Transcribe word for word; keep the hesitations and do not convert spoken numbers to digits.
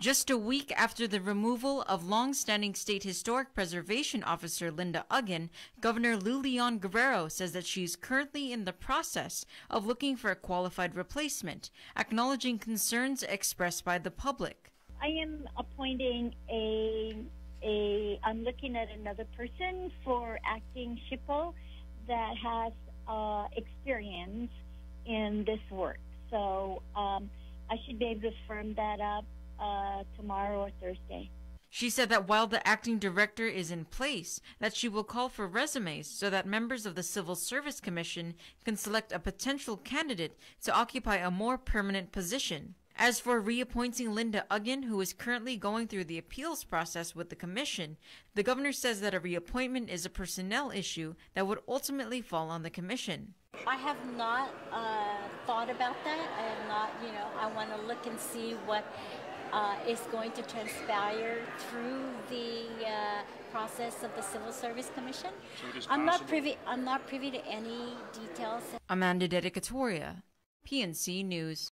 Just a week after the removal of longstanding State Historic Preservation Officer Lynda Aguon, Governor Lou Leon Guerrero says that she is currently in the process of looking for a qualified replacement, acknowledging concerns expressed by the public. I am appointing a, a I'm looking at another person for acting S H P O that has uh, experience in this work. So um, I should be able to firm that up Uh, tomorrow or Thursday. She said that while the acting director is in place, that she will call for resumes so that members of the Civil Service Commission can select a potential candidate to occupy a more permanent position. As for reappointing Lynda Aguon, who is currently going through the appeals process with the commission, the governor says that a reappointment is a personnel issue that would ultimately fall on the commission. I have not uh, thought about that. I have not, you know, I want to look and see what Uh, is going to transpire through the uh, process of the Civil Service Commission. So it is I'm not privy. I'm not privy to any details. Amanda Dedicatoria, P N C News.